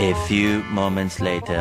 A few moments later.